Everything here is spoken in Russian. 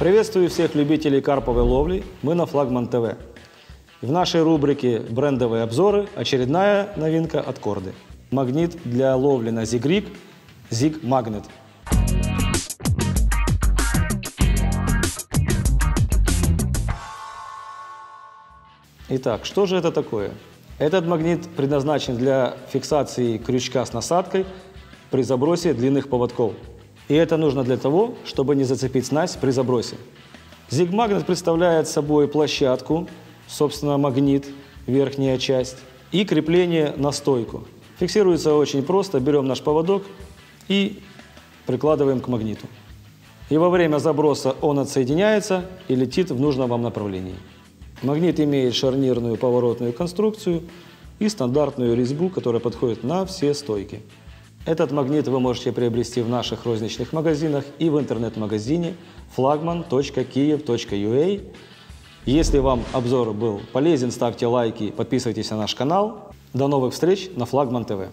Приветствую всех любителей карповой ловли, мы на Флагман ТВ. В нашей рубрике «Брендовые обзоры» очередная новинка от Korda. Магнит для ловли на ZIG-RIG Zig Magnet. Итак, что же это такое? Этот магнит предназначен для фиксации крючка с насадкой при забросе длинных поводков. И это нужно для того, чтобы не зацепить снасть при забросе. Zig Magnet представляет собой площадку, собственно магнит, верхняя часть, и крепление на стойку. Фиксируется очень просто, берем наш поводок и прикладываем к магниту. И во время заброса он отсоединяется и летит в нужном вам направлении. Магнит имеет шарнирную поворотную конструкцию и стандартную резьбу, которая подходит на все стойки. Этот магнит вы можете приобрести в наших розничных магазинах и в интернет-магазине flagman.kiev.ua. Если вам обзор был полезен, ставьте лайки, подписывайтесь на наш канал. До новых встреч на Флагман ТВ.